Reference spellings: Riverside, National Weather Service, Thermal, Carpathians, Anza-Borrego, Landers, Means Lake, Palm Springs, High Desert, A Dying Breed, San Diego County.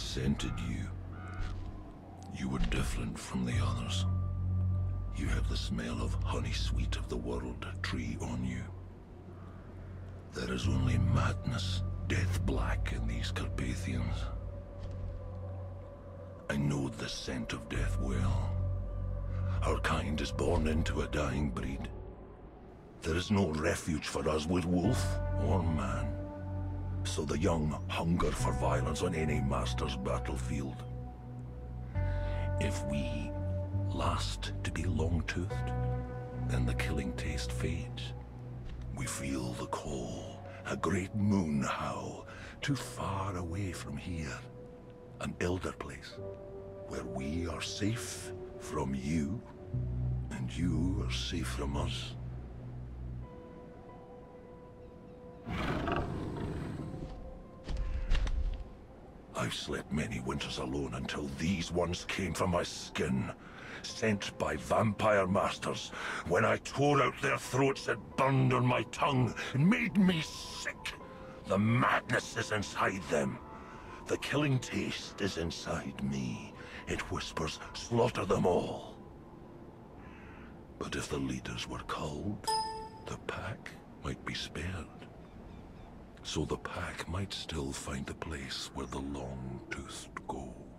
resented you. You were different from the others. You have the smell of honey sweet of the world tree on you. There is only madness, death black in these Carpathians. I know the scent of death well. Our kind is born into a dying breed. There is no refuge for us with wolf or man. So the young hunger for violence on any master's battlefield. If we last to be long-toothed, then the killing taste fades. We feel the call, a great moon howl, too far away from here. An elder place, where we are safe from you, and you are safe from us. I've slept many winters alone until these ones came from my skin, sent by vampire masters, when I tore out their throats and burned on my tongue. It made me sick. The madness is inside them. The killing taste is inside me. It whispers, slaughter them all. But if the leaders were culled, the pack might be spared. So the pack might still find a place where the long-toothed go.